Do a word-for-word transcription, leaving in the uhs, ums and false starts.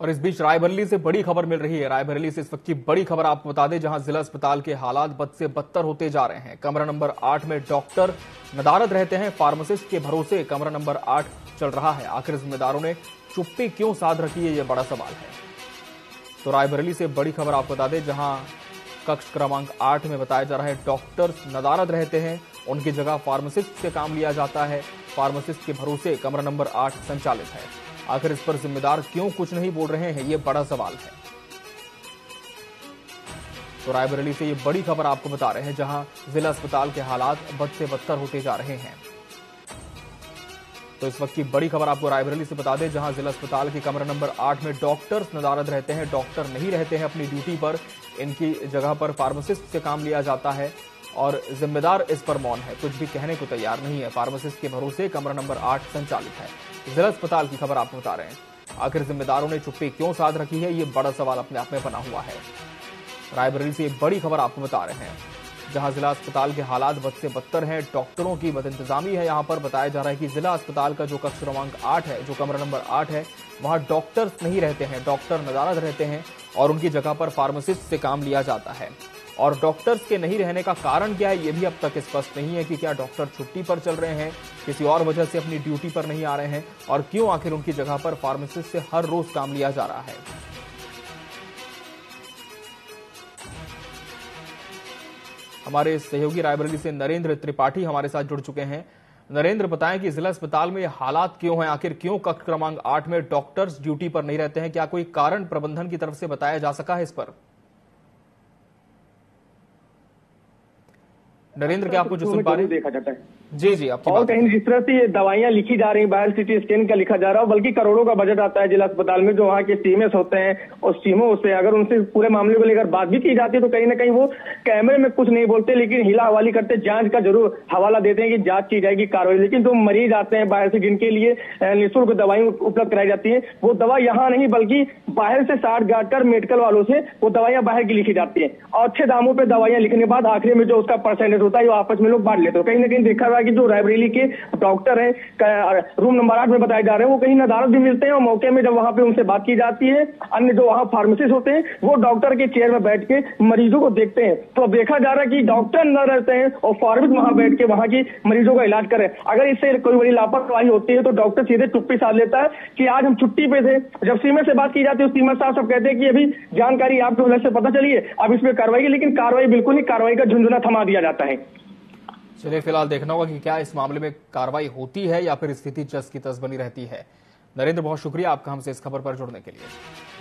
और इस बीच रायबरेली से बड़ी खबर मिल रही है। रायबरेली से इस वक्त की बड़ी खबर आपको बता दें, जहां जिला अस्पताल के हालात बद से बदतर होते जा रहे हैं। कमरा नंबर आठ में डॉक्टर नदारद रहते हैं फार्मासिस्ट के भरोसे। कमरा नंबर आठ चल रहा है, आखिर जिम्मेदारों ने चुप्पी क्यों साध रखी है, यह बड़ा सवाल है। तो रायबरेली से बड़ी खबर आपको बता दें, जहां कक्ष क्रमांक आठ में बताया जा रहा है डॉक्टर नदारद रहते हैं, उनकी जगह फार्मासिस्ट से काम लिया जाता है। फार्मासिस्ट के भरोसे कमरा नंबर आठ संचालित है। आखिर इस पर जिम्मेदार क्यों कुछ नहीं बोल रहे हैं, ये बड़ा सवाल है। तो रायबरेली से ये बड़ी खबर आपको बता रहे हैं, जहां जिला अस्पताल के हालात बद से बदतर होते जा रहे हैं। तो इस वक्त की बड़ी खबर आपको रायबरेली से बता दें, जहां जिला अस्पताल के कमरा नंबर आठ में डॉक्टर्स नदारद रहते हैं। डॉक्टर नहीं रहते हैं अपनी ड्यूटी पर, इनकी जगह पर फार्मासिस्ट से काम लिया जाता है और जिम्मेदार इस पर मौन है, कुछ भी कहने को तैयार नहीं है। फार्मासिस्ट के भरोसे कमरा नंबर आठ संचालित है। जिला अस्पताल की खबर आपको बता रहे हैं। आखिर जिम्मेदारों ने चुप्पी क्यों साध रखी है, ये बड़ा सवाल अपने आप में बना हुआ है। रायबरेली से एक बड़ी खबर आपको बता रहे हैं, जहां जिला अस्पताल के हालात बद से बदतर हैं। डॉक्टरों की बदइंतजामी है। यहां पर बताया जा रहा है कि जिला अस्पताल का जो कक्ष क्रमांक आठ है, जो कमरा नंबर आठ है, वहां डॉक्टर्स नहीं रहते हैं, डॉक्टर नदारद रहते हैं और उनकी जगह पर फार्मासिस्ट से काम लिया जाता है। और डॉक्टर्स के नहीं रहने का कारण क्या है, ये भी अब तक स्पष्ट नहीं है कि क्या डॉक्टर छुट्टी पर चल रहे हैं, किसी और वजह से अपनी ड्यूटी पर नहीं आ रहे हैं, और क्यों आखिर उनकी जगह पर फार्मासिस्ट से हर रोज काम लिया जा रहा है। हमारे सहयोगी रायबरेली से नरेंद्र त्रिपाठी हमारे साथ जुड़ चुके हैं। नरेंद्र, बताएं कि जिला अस्पताल में ये हालात क्यों हैं, आखिर क्यों कक्ष क्रमांक आठ में डॉक्टर्स ड्यूटी पर नहीं रहते हैं, क्या कोई कारण प्रबंधन की तरफ से बताया जा सका है इस पर? नरेंद्र, क्या आपको जो सुन पा रहे हैं? देखा जाता है जी जी आपकी और बात। कहीं जिस तरह से ये दवाइयां लिखी जा रही है, बाहर सिटी स्कैन का लिखा जा रहा है, बल्कि करोड़ों का बजट आता है जिला अस्पताल में, जो वहाँ के सीएमएस होते हैं और सीएमओ से अगर उनसे पूरे मामले को लेकर बात भी की जाती है तो कहीं ना कहीं वो कैमरे में कुछ नहीं बोलते, लेकिन हिला हवाली करते, जांच का जरूर हवाला देते हैं कि जांच की जाएगी, कार्रवाई। लेकिन जो मरीज आते हैं बाहर से, जिनके लिए निःशुल्क दवाई उपलब्ध कराई जाती है, वो दवा यहाँ नहीं बल्कि बाहर से साठ गांठ कर मेडिकल वालों से वो दवाइयां बाहर की लिखी जाती है। और अच्छे दामों पर दवाइयां लिखने के बाद आखिर में जो उसका परसेंटेज होता है वो आपस में लोग बांट लेते हैं। कहीं ना कहीं देखा रहा है कि जो रायबरेली के डॉक्टर हैं, रूम नंबर आठ में बताए जा रहे हैं, वो कहीं नदारद भी मिलते हैं और मौके में जब वहां पे उनसे बात की जाती है, अन्य जो वहां फार्मासिस्ट होते हैं वो डॉक्टर के चेयर में बैठ के मरीजों को देखते हैं। तो अब देखा जा रहा है कि डॉक्टर न रहते हैं और फार्मासिस्ट वहां बैठ के वहां की मरीजों का इलाज करें। अगर इससे कोई बड़ी लापरवाही होती है तो डॉक्टर सीधे चुप्पी साध लेता है कि आज हम छुट्टी पे थे। जब सीमा से बात की जाती है, सीमा साहब सब कहते हैं कि अभी जानकारी आपके वजह से पता चली है, अब इसमें कार्रवाई की, लेकिन कार्रवाई बिल्कुल नहीं, कार्रवाई का झुंझुना थमा दिया जाता है। चलिए, फिलहाल देखना होगा कि क्या इस मामले में कार्रवाई होती है या फिर स्थिति जस की तस बनी रहती है। नरेंद्र, बहुत शुक्रिया आपका हमसे इस खबर पर जुड़ने के लिए।